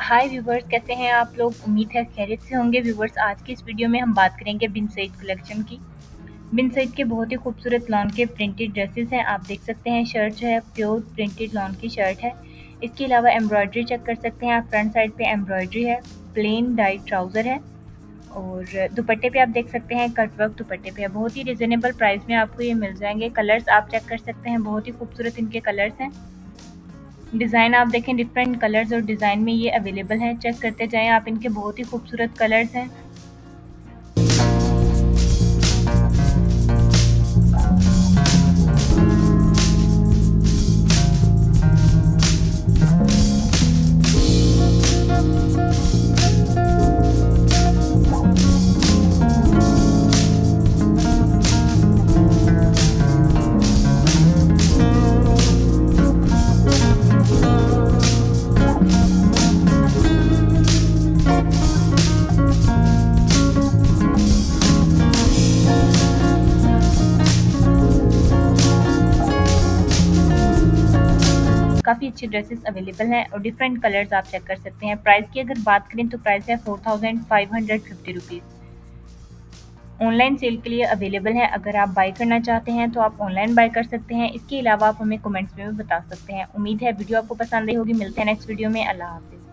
हाय viewers, कैसे हैं आप लोग। उम्मीद है खैरियत से होंगे। व्यूवर्स, आज की इस वीडियो में हम बात करेंगे बिन सईद कलेक्शन की। बिन सईद के बहुत ही खूबसूरत लॉन के प्रिंटेड ड्रेसेस हैं। आप देख सकते हैं शर्ट जो है प्योर प्रिंटेड लॉन की शर्ट है। इसके अलावा एम्ब्रॉयडरी चेक कर सकते हैं आप। फ्रंट साइड पे एम्ब्रॉयडरी है, प्लेन डाइट ट्राउज़र है और दुपट्टे पे आप देख सकते हैं कटवर्क दुपट्टे पे है। बहुत ही रिजनेबल प्राइस में आपको ये मिल जाएंगे। कलर्स आप चेक कर सकते हैं, बहुत ही खूबसूरत इनके कलर्स हैं। डिज़ाइन आप देखें, डिफरेंट कलर्स और डिज़ाइन में ये अवेलेबल है। चेक करते जाएं आप, इनके बहुत ही खूबसूरत कलर्स हैं। काफ़ी अच्छी ड्रेसेस अवेलेबल हैं और डिफरेंट कलर्स आप चेक कर सकते हैं। प्राइस की अगर बात करें तो प्राइस है 4550 रुपीज़। ऑनलाइन सेल के लिए अवेलेबल है। अगर आप बाय करना चाहते हैं तो आप ऑनलाइन बाय कर सकते हैं। इसके अलावा आप हमें कमेंट्स में भी बता सकते हैं। उम्मीद है वीडियो आपको पसंद आई होगी। मिलते हैं नेक्स्ट वीडियो में। अल्लाह हाफिज़।